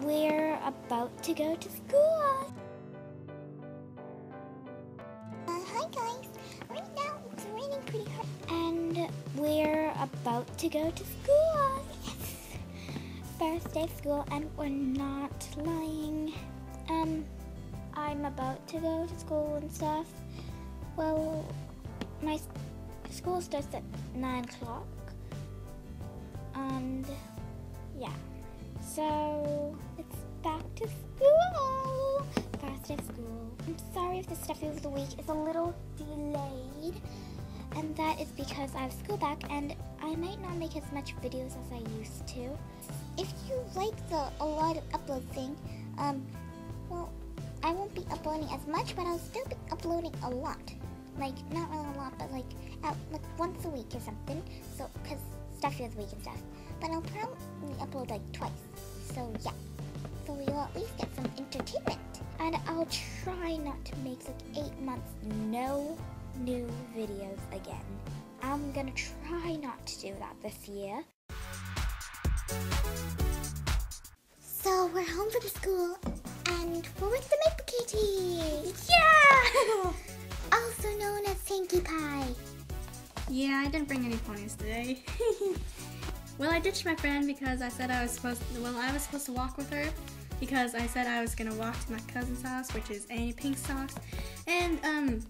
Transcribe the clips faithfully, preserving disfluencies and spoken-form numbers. We're about to go to school. Uh, hi guys, right now it's raining pretty hard. And we're about to go to school. Yes, first day of school and we're not lying. Um, I'm about to go to school and stuff. Well, my school starts at nine o'clock. And yeah, so it's back to school. First day of school. I'm sorry if the Stuffy of the Week is a little delayed. And that is because I have school back and I might not make as much videos as I used to. If you like the a lot of upload thing, um, well, I won't be uploading as much, but I'll still be uploading a lot. Like, not really a lot, but like, at, like once a week or something. So, because Stuffy of the Week and stuff. But I'll probably upload like twice. So, yeah. So we will at least get some entertainment. And I'll try not to make like eight months no new videos again. I'm gonna try not to do that this year. So, we're home from school. And we're with the Maple Kitty! Yeah! Also known as Pinkie Pie. Yeah, I didn't bring any ponies today. Well, I ditched my friend because I said I was supposed to, well, I was supposed to walk with her because I said I was gonna walk to my cousin's house, which is Annie Pink's house. And, um,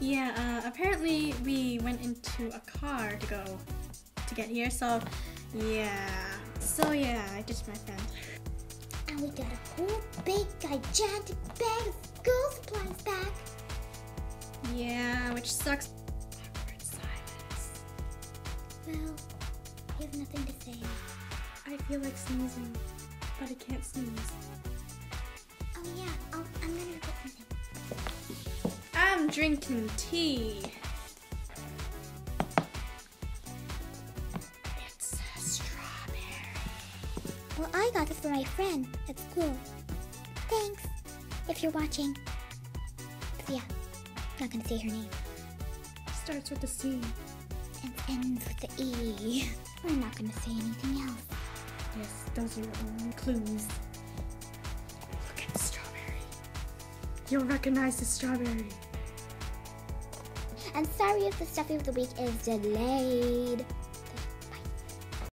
yeah, uh, apparently we went into a car to go to get here, so, yeah. So, yeah, I ditched my friend. And we got a whole big, gigantic bag of school supplies back. Yeah, which sucks. Awkward silence. Well, I have nothing to say. I feel like sneezing, but I can't sneeze. Oh yeah, I'll, I'm gonna get something. I'm drinking tea. It's a strawberry. Well, I got this for my friend at school. Thanks, if you're watching. But yeah. Not gonna say her name. Starts with a C. And ends with an E. We're not gonna say anything else. Yes, those are your own clues. Look at the strawberry. You'll recognize the strawberry. I'm sorry if the Stuffy of the Week is delayed.